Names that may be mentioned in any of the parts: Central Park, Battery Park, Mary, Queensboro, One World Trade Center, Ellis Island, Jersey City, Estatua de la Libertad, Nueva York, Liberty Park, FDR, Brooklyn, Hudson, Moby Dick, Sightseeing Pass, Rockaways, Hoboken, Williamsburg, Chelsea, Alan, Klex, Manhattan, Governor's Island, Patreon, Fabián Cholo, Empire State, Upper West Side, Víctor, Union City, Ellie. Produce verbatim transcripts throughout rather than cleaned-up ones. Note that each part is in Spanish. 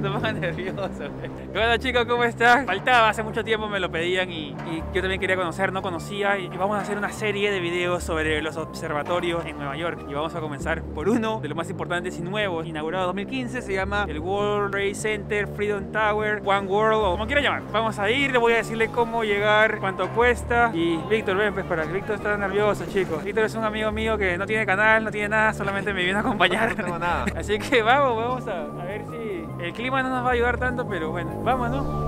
No me hagan nervioso. Bueno, chicos, ¿cómo están? Faltaba, hace mucho tiempo me lo pedían y, y yo también quería conocer, no conocía. Y vamos a hacer una serie de videos sobre los observatorios en Nueva York. Y vamos a comenzar por uno de los más importantes y nuevos, inaugurado en dos mil quince. Se llama el World Trade Center, Freedom Tower, One World, o como quiera llamar. Vamos a ir, le voy a decirle cómo llegar, cuánto cuesta. Y Víctor, ven, pues para que Víctor está nervioso, chicos. Víctor es un amigo mío que no tiene canal, no tiene nada, solamente me viene a acompañar. No tengo nada. Así que vamos, vamos a, a ver si... El clima no nos va a ayudar tanto, pero bueno, vamos, ¿no?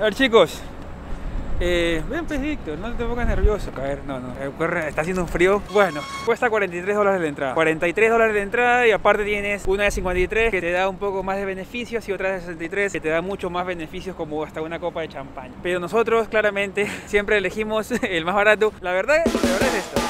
A ver, chicos. Eh, ven pues, Víctor, no te pongas nervioso. A ver, no, no, está haciendo un frío. Bueno, cuesta cuarenta y tres dólares la entrada. cuarenta y tres dólares la entrada y aparte tienes una de cincuenta y tres que te da un poco más de beneficios y otra de sesenta y tres que te da mucho más beneficios, como hasta una copa de champán. Pero nosotros claramente siempre elegimos el más barato. La verdad, la verdad es esto.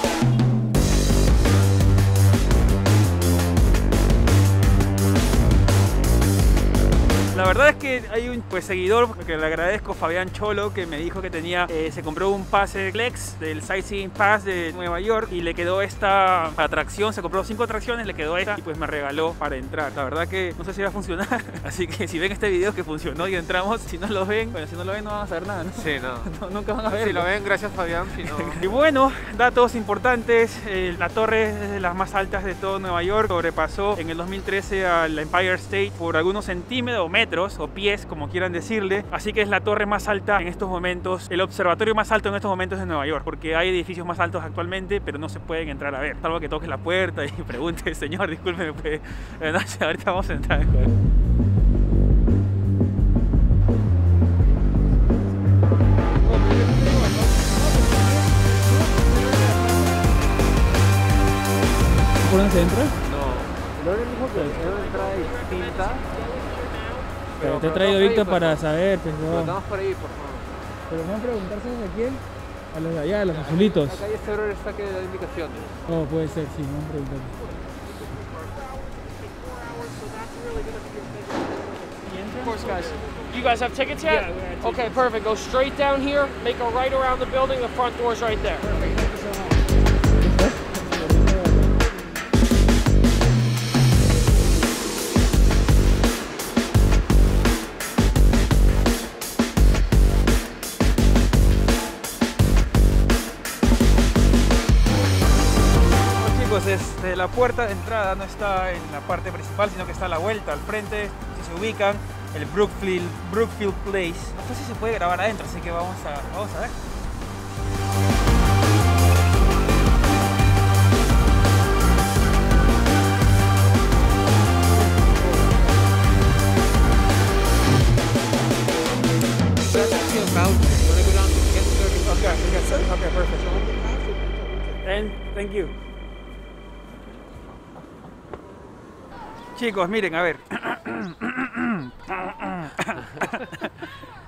La verdad es que hay un pues, seguidor, que le agradezco, Fabián Cholo, que me dijo que tenía, eh, se compró un pase Klex del Sightseeing Pass de Nueva York y le quedó esta atracción, se compró cinco atracciones, le quedó esta y pues me regaló para entrar. La verdad que no sé si va a funcionar, así que si ven este video que funcionó y entramos, si no lo ven, bueno, si no lo ven no van a saber nada, ¿no? Sí, no. No nunca van a ver. Si lo ven, gracias Fabián, si no... Y bueno, datos importantes, eh, la torre es de las más altas de todo Nueva York, sobrepasó en el dos mil trece al Empire State por algunos centímetros, metros, o pies, como quieran decirle. Así que es la torre más alta en estos momentos, el observatorio más alto en estos momentos de Nueva York, porque hay edificios más altos actualmente, pero no se pueden entrar a ver, salvo que toques la puerta y preguntes, señor, discúlpeme, pues, no, ahorita vamos a entrar. ¿Por dónde se entra? No, no le dijo que la entrada es distinta. Pero, pero te he traído, Víctor, pues, para no. saber, pues, no. Estamos por ahí, por favor. Pero me van a preguntarse a quién, a los de allá, a los azulitos. Acá hay este error, está que da indicaciones. Oh, puede ser, sí, me van a preguntar. Of course, guys. You guys have tickets yet? Yeah, tickets. Okay, perfect. Go straight down here, make a right around the building, the front door's right there. Perfect. Thank you so much. Desde la puerta de entrada no está en la parte principal, sino que está a la vuelta, al frente, si se ubican, el Brookfield, Brookfield Place. No sé si se puede grabar adentro, así que vamos a, vamos a ver. And thank you. Chicos, miren, a ver.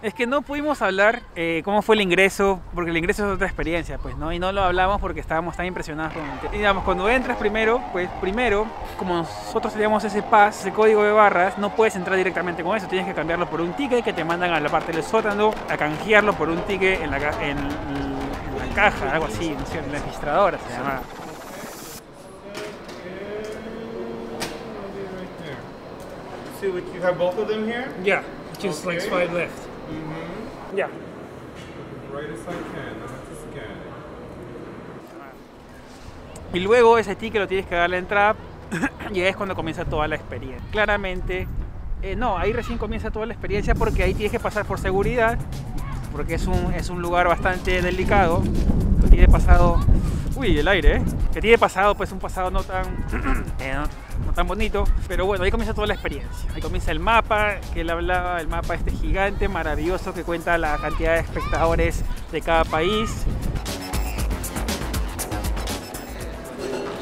Es que no pudimos hablar eh, cómo fue el ingreso, porque el ingreso es otra experiencia, pues, ¿no? Y no lo hablamos porque estábamos tan impresionados con el tema. Y digamos, cuando entras primero, pues primero, como nosotros teníamos ese pass, ese código de barras, no puedes entrar directamente con eso, tienes que cambiarlo por un ticket que te mandan a la parte del sótano a canjearlo por un ticket en la, en, en la caja, algo así, no sé, en la registradora se llama. See what you have both of them here? Yeah, just okay. Like five left. Mm-hmm. Yeah. Right as I can, I have to scan it. Y luego ese ticket lo tienes que dar a la entrada y es cuando comienza toda la experiencia. Claramente, eh, no, ahí recién comienza toda la experiencia porque ahí tienes que pasar por seguridad, porque es un, es un lugar bastante delicado, que tiene pasado... Uy, el aire, ¿eh? Que tiene pasado, pues un pasado no tan... eh, no, no tan bonito, pero bueno, ahí comienza toda la experiencia. Ahí comienza el mapa, que él hablaba, el mapa este gigante, maravilloso, que cuenta la cantidad de espectadores de cada país.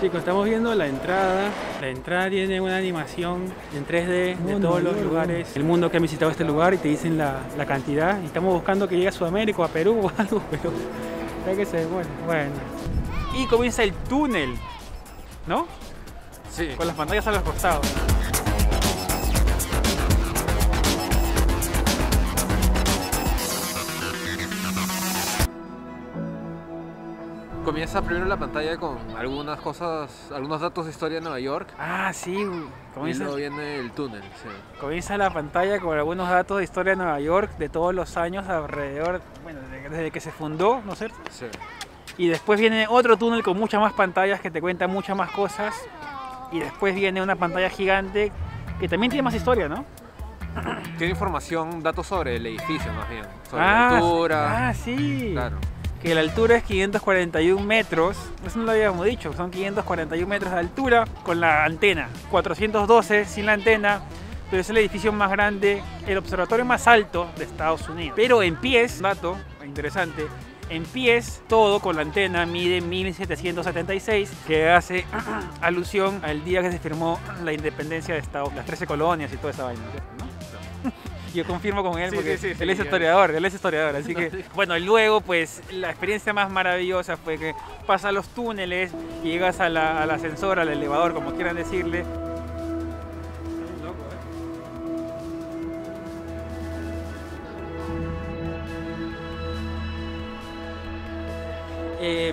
Chicos, estamos viendo la entrada La entrada tiene una animación en tres D de todos los lugares, el mundo que han visitado este lugar, y te dicen la, la cantidad. Y estamos buscando que llegue a Sudamérica o a Perú o algo, pero ya que se bueno, bueno. Y comienza el túnel, ¿no? Sí. Con las pantallas a los costados. Comienza primero la pantalla con algunas cosas, algunos datos de historia de Nueva York. Ah, sí. Comienza, y luego viene el túnel, sí. Comienza la pantalla con algunos datos de historia de Nueva York de todos los años alrededor, bueno, desde que se fundó, ¿no es cierto? Sí. Y después viene otro túnel con muchas más pantallas que te cuentan muchas más cosas. Y después viene una pantalla gigante que también tiene más historia, ¿no? Tiene información, datos sobre el edificio más bien, sobre ah, la altura. Ah, sí. Claro. Que la altura es quinientos cuarenta y un metros, eso no lo habíamos dicho, son quinientos cuarenta y un metros de altura con la antena, cuatrocientos doce sin la antena, pero es el edificio más grande, el observatorio más alto de Estados Unidos. Pero en pies, dato interesante, en pies todo con la antena mide mil setecientos setenta y seis, que hace alusión al día que se firmó la independencia de Estados Unidos, las trece colonias y toda esa vaina, ¿no? Yo confirmo con él, sí, porque sí, sí, él sí, es historiador, él es historiador, así no, que... Sí. Bueno, y luego, pues, la experiencia más maravillosa fue que pasas los túneles y llegas a la, al ascensor, al elevador, como quieran decirle. Eh,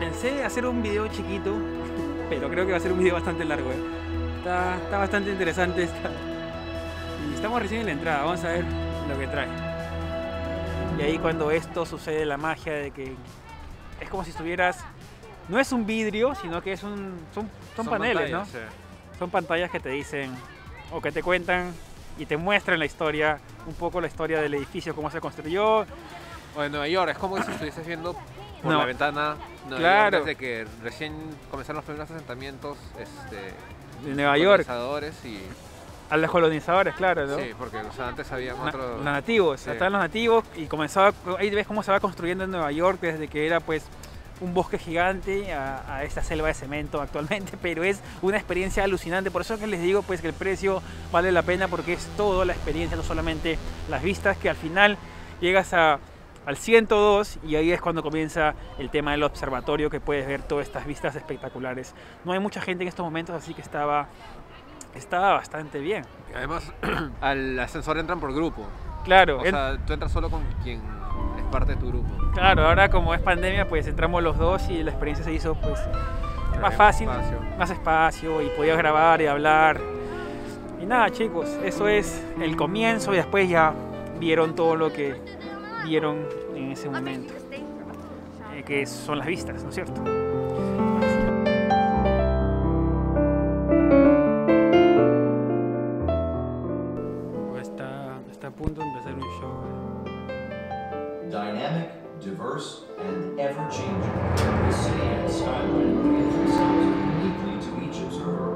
pensé hacer un video chiquito, pero creo que va a ser un video bastante largo, ¿eh? Está, está bastante interesante esta... Estamos recién en la entrada, vamos a ver lo que trae. Y ahí cuando esto sucede la magia de que es como si estuvieras... No es un vidrio, sino que es un, son, son, son paneles, ¿no? Sí. Son pantallas que te dicen o que te cuentan y te muestran la historia, un poco la historia del edificio, cómo se construyó. O en Nueva York, es como si estuvieses viendo por no. la ventana. Nueva claro. York, desde que recién comenzaron los primeros asentamientos este, de Nueva York. Y... A los colonizadores, claro, ¿no? Sí, porque o sea, antes había otros... Los nativos, sí. Estaban los nativos y comenzaba... Ahí ves cómo se va construyendo en Nueva York desde que era, pues, un bosque gigante a, a esta selva de cemento actualmente, pero es una experiencia alucinante. Por eso es que les digo, pues, que el precio vale la pena porque es toda la experiencia, no solamente las vistas, que al final llegas a, al ciento dos y ahí es cuando comienza el tema del observatorio, que puedes ver todas estas vistas espectaculares. No hay mucha gente en estos momentos, así que estaba... Estaba bastante bien. Además, al ascensor entran por grupo. Claro. O en... sea, tú entras solo con quien es parte de tu grupo. Claro, ahora como es pandemia, pues entramos los dos y la experiencia se hizo pues más fácil, espacio. más espacio y podías grabar y hablar. Y nada, chicos, eso es el comienzo y después ya vieron todo lo que vieron en ese momento. Eh, que son las vistas, ¿no es cierto? And ever-changing, the city and the skyline reveal themselves uniquely to each observer.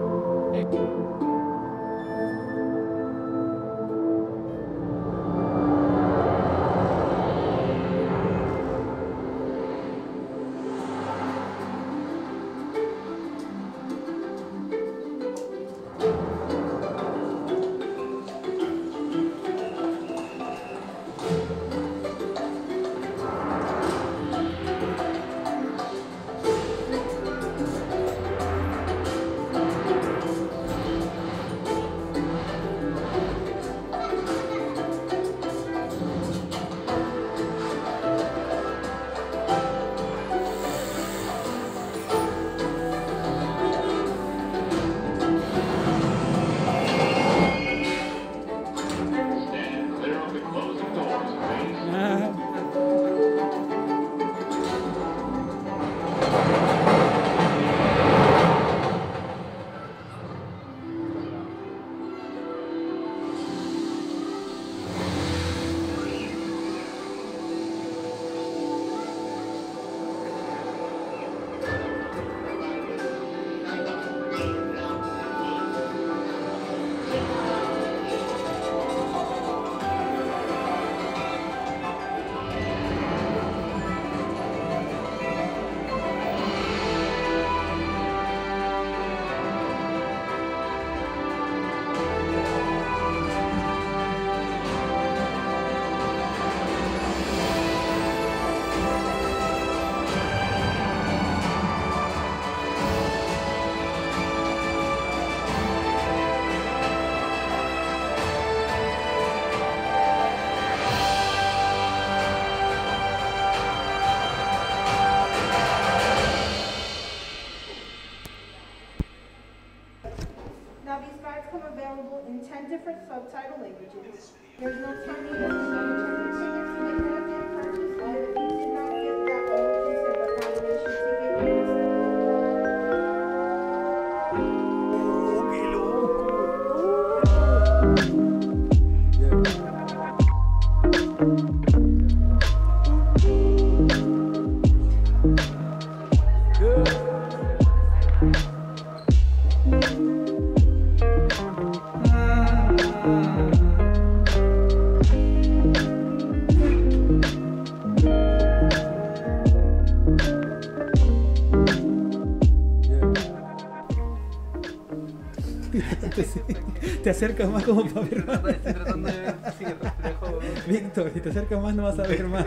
Te acercas más como para ver más. Estoy tratando de ver si el reflejo... Víctor, si te acercas más no vas a ver más.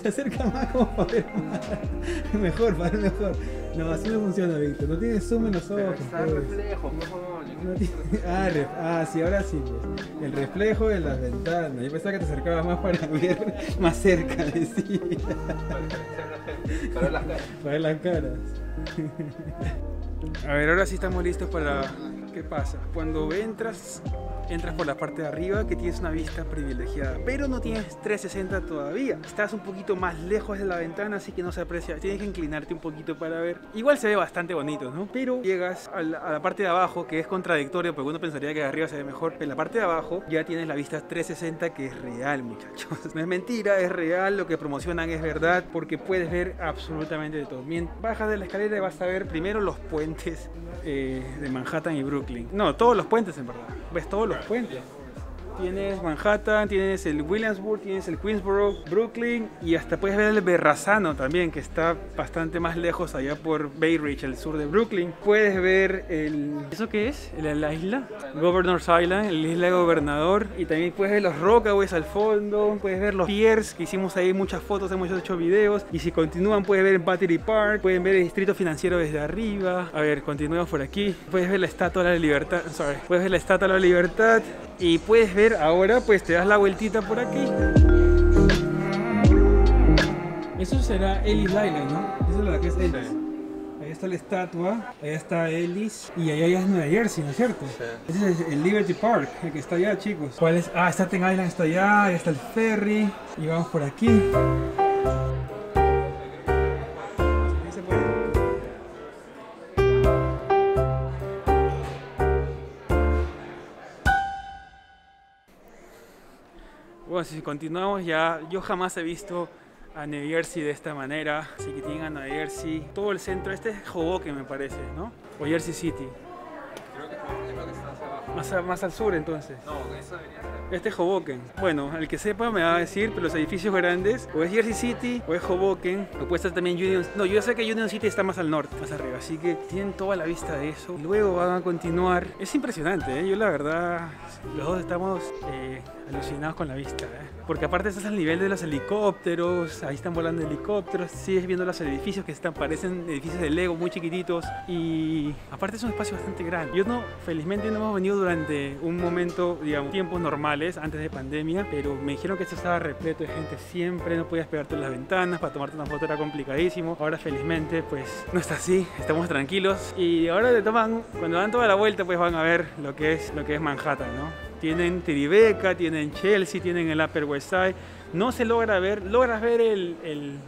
Se acerca más como para ver más. Mejor, para ver mejor. No, así no funciona, Víctor. No tienes zoom en los ojos. Está el reflejo, no tiene... ah, ref... ah, sí, ahora sí. Pues. El reflejo de las ventanas. Yo pensaba que te acercabas más para ver más cerca, decía. Para ver las caras. Para ver las caras. A ver, ahora sí estamos listos para... ¿Qué pasa? Cuando entras, entras por la parte de arriba que tienes una vista privilegiada, pero no tienes trescientos sesenta todavía. Estás un poquito más lejos de la ventana, así que no se aprecia. Tienes que inclinarte un poquito para ver. Igual se ve bastante bonito, ¿no? Pero llegas a la, a la parte de abajo, que es contradictorio, porque uno pensaría que de arriba se ve mejor. En la parte de abajo ya tienes la vista trescientos sesenta, que es real, muchachos. No es mentira, es real. Lo que promocionan es verdad, porque puedes ver absolutamente de todo. Bien, bajas de la escalera y vas a ver primero los puentes eh, de Manhattan y Brooklyn. No, todos los puentes en verdad. Ves todos los puentes. Tienes Manhattan, tienes el Williamsburg, tienes el Queensboro, Brooklyn y hasta puedes ver el Verrazano también, que está bastante más lejos allá por Bay Ridge, el sur de Brooklyn. Puedes ver el... ¿Eso qué es? ¿La, la isla? Governor's Island, la isla de Gobernador. Y también puedes ver los Rockaways al fondo, puedes ver los piers, que hicimos ahí muchas fotos, hemos hecho videos. Y si continúan, puedes ver Battery Park, pueden ver el distrito financiero desde arriba. A ver, continuemos por aquí. Puedes ver la Estatua de la Libertad, sorry. Puedes ver la Estatua de la Libertad y puedes ver ahora, pues te das la vueltita por aquí. Eso será Ellis Island, ¿no? Esa es la que es Ellis. Ahí está la estatua, ahí está Ellis y ahí es Nueva Jersey, ¿no es cierto? Sí. Ese es el Liberty Park, el que está allá, chicos. ¿Cuál es? Ah, Staten Island está allá, ahí está el ferry y vamos por aquí. Bueno, si continuamos ya, yo jamás he visto a New Jersey de esta manera, así que tienen a New Jersey, todo el centro, este es Hoboken me parece, ¿no? O Jersey City. Creo que Hoboken está hacia abajo. Más, a, más al sur entonces. No, eso debería ser. Este es Hoboken. Bueno, el que sepa me va a decir, pero los edificios grandes, o es Jersey City, o es Hoboken, o puede estar también Union City. No, yo sé que Union City está más al norte, más arriba, así que tienen toda la vista de eso. Luego van a continuar. Es impresionante, ¿eh? Yo la verdad, los dos estamos... Eh, alucinados con la vista, ¿eh? Porque aparte estás al nivel de los helicópteros, ahí están volando helicópteros, sigues viendo los edificios que están, parecen edificios de Lego muy chiquititos y aparte es un espacio bastante grande. Yo no, felizmente no hemos venido durante un momento, digamos, tiempos normales antes de pandemia, pero me dijeron que esto estaba repleto de gente siempre, no podías pegarte en las ventanas, para tomarte una foto era complicadísimo. Ahora felizmente pues no está así, estamos tranquilos y ahora te toman, cuando dan toda la vuelta pues van a ver lo que es, lo que es Manhattan, ¿no? Tienen Tribeca, tienen Chelsea, tienen el Upper West Side. No se logra ver, logras ver el... el,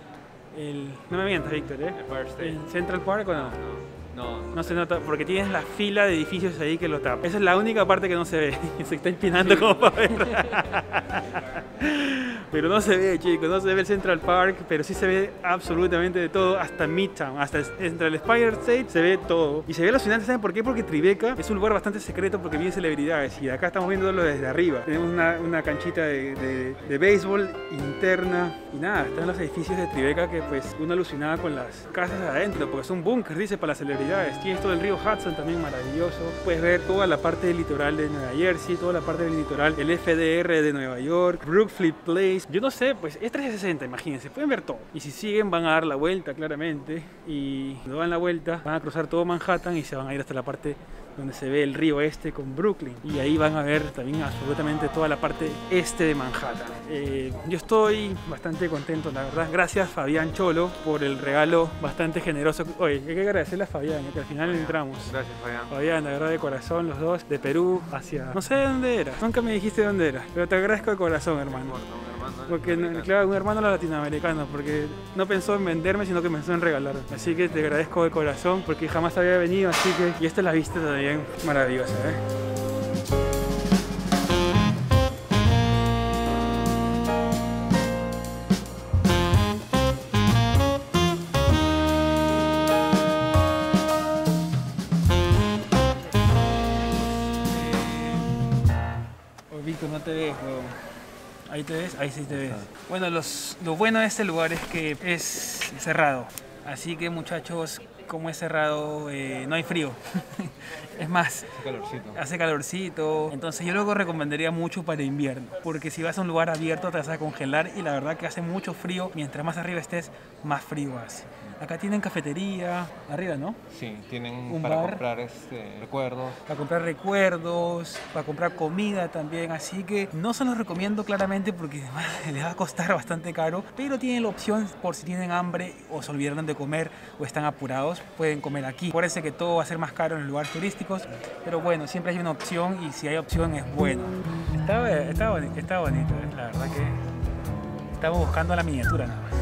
el no me mientas, Víctor, ¿eh? ¿El Central Park o no? No, no, no se nota, porque tienes la fila de edificios ahí que lo tapan. Esa es la única parte que no se ve, se está empinando sí, como no. Para ver. Pero no se ve, chicos, no se ve el Central Park, pero sí se ve absolutamente de todo, hasta Midtown, hasta el Empire State se ve todo. Y se ve alucinante, ¿saben por qué? Porque Tribeca es un lugar bastante secreto porque vienen celebridades y acá estamos viéndolo desde arriba. Tenemos una, una canchita de, de, de béisbol interna y nada, están los edificios de Tribeca que pues uno alucinaba con las casas adentro porque son búnkers, dice, para las celebridades. Tienes todo el río Hudson también maravilloso, puedes ver toda la parte del litoral de Nueva Jersey, toda la parte del litoral, el F D R de Nueva York, Brookfield Place. Yo no sé, pues es trescientos sesenta, imagínense, pueden ver todo. Y si siguen van a dar la vuelta claramente. Y cuando dan la vuelta van a cruzar todo Manhattan y se van a ir hasta la parte donde se ve el río este con Brooklyn. Y ahí van a ver también absolutamente toda la parte este de Manhattan. Eh, yo estoy bastante contento, la verdad. Gracias, Fabián Cholo, por el regalo bastante generoso. Oye, hay que agradecerle a Fabián, que al final Fabián. entramos. Gracias, Fabián. Fabián, la verdad, de corazón, los dos, de Perú hacia... No sé de dónde era, nunca me dijiste dónde era, pero te agradezco de corazón, hermano. Porque, claro, un hermano latinoamericano, porque no pensó en venderme, sino que pensó en regalarme. Así que te agradezco de corazón, porque jamás había venido, así que... Y esta es la vista también maravillosa, ¿eh? No te ves, bro. Ahí te ves, ahí sí te ves. Bueno, los, lo bueno de este lugar es que es cerrado. Así que, muchachos, como es cerrado, eh, no hay frío. Es más, hace calorcito. hace calorcito. Entonces yo luego recomendaría mucho para invierno, porque si vas a un lugar abierto te vas a congelar y la verdad que hace mucho frío. Mientras más arriba estés, más frío hace. Acá tienen cafetería, arriba, ¿no? Sí, tienen un para bar, comprar este, recuerdos. Para comprar recuerdos, para comprar comida también. Así que no se los recomiendo claramente porque les va a costar bastante caro. Pero tienen la opción por si tienen hambre o se olvidaron de comer o están apurados, pueden comer aquí. Parece que todo va a ser más caro en los lugares turísticos. Pero bueno, siempre hay una opción y si hay opción es bueno. Está, está, boni está bonito, ¿eh? La verdad que estamos buscando la miniatura nada más.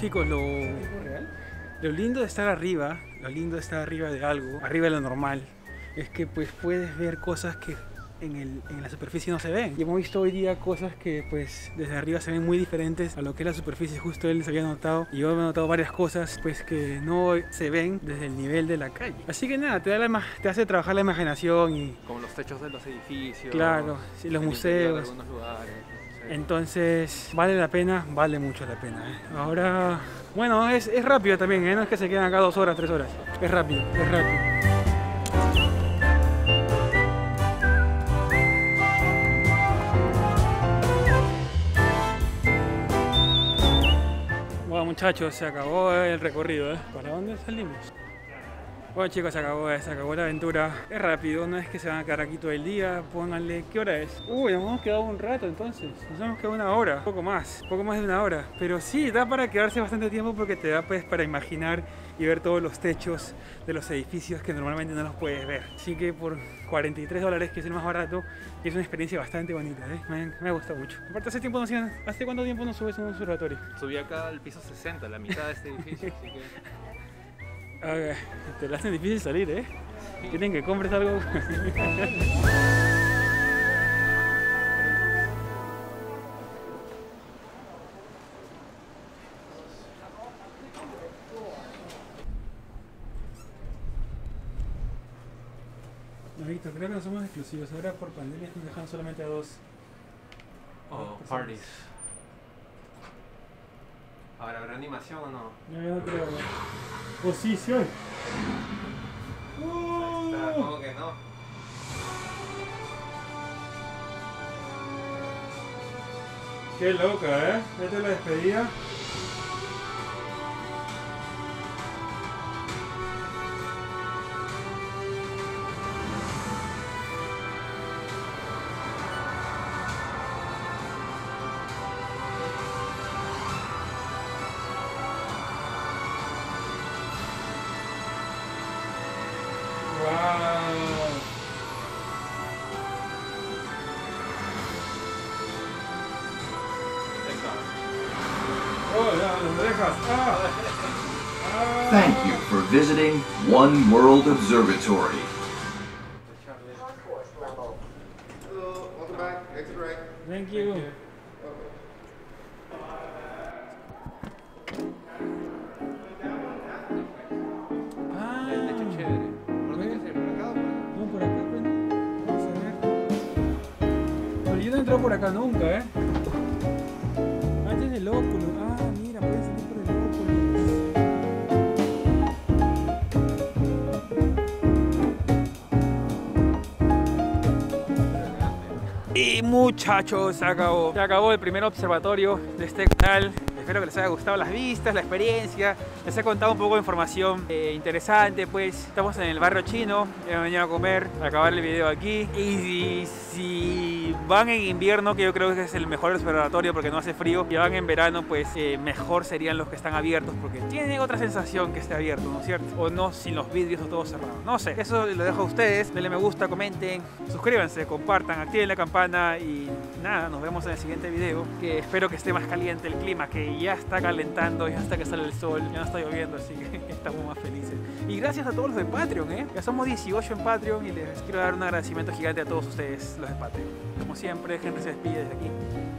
Chicos, lo, lo lindo de estar arriba, lo lindo de estar arriba de algo, arriba de lo normal, es que pues puedes ver cosas que en, el, en la superficie no se ven. Y hemos visto hoy día cosas que pues desde arriba se ven muy diferentes a lo que es la superficie. Justo él se había notado y yo he notado varias cosas pues que no se ven desde el nivel de la calle. Así que nada, te, da la, te hace trabajar la imaginación y... Como los techos de los edificios. Claro, sí, los museos. De algunos lugares. Entonces, vale la pena, vale mucho la pena, ¿eh? Ahora, bueno, es, es rápido también, ¿eh? No es que se queden acá dos horas, tres horas. Es rápido, es rápido. Bueno, muchachos, se acabó el recorrido, ¿eh? ¿Para dónde salimos? Bueno, chicos, se acabó, se acabó la aventura. Es rápido, no es que se van a quedar aquí todo el día. Pónganle, ¿qué hora es? Uy, nos hemos quedado un rato entonces. Nos hemos quedado una hora, un poco más, un poco más de una hora. Pero sí, da para quedarse bastante tiempo porque te da pues para imaginar y ver todos los techos de los edificios que normalmente no los puedes ver. Así que por cuarenta y tres dólares, que es el más barato, es una experiencia bastante bonita, ¿eh? Me, me gusta mucho. Aparte, hace tiempo no hacían, ¿hace cuánto tiempo no subes a un observatorio? Subí acá al piso sesenta, la mitad de este edificio, así que... Okay. Te la hacen difícil salir, ¿eh? Quieren que compres algo. No, Víctor, creo que no somos exclusivos. Ahora por pandemia nos dejan solamente a dos. Oh, dos parties. Ahora, ¿habrá animación o no? No, yo no creo. Oh, sí, sí hay. Oh. Ahí está, ¿cómo que no? Qué loca, ¿eh? Esta es la despedida. Thank you for visiting One World Observatory. Hello, welcome back. Exit right. Thank you. Thank you. Por acá nunca, ¿eh? Antes del óculo. Ah, mira, pueden salir por el óculo. Y muchachos, se acabó. Se acabó el primer observatorio de este canal. Espero que les haya gustado las vistas, la experiencia. Les he contado un poco de información eh, interesante, pues. Estamos en el barrio chino. Ya me he venido a comer, a acabar el video aquí. Y si, si van en invierno, que yo creo que es el mejor observatorio porque no hace frío, y van en verano, pues eh, mejor serían los que están abiertos, porque tienen otra sensación que esté abierto, ¿no es cierto? O no, sin los vidrios o todo cerrado. No sé, eso lo dejo a ustedes. Denle me gusta, comenten, suscríbanse, compartan, activen la campana y nada, nos vemos en el siguiente video. Que espero que esté más caliente el clima, que ya está calentando, ya hasta que sale el sol, ya no está lloviendo, así que estamos más felices. Y gracias a todos los de Patreon, ¿eh? Ya somos dieciocho en Patreon y les quiero dar un agradecimiento gigante a todos ustedes, los de Patreon. Como siempre, gente se despide desde aquí.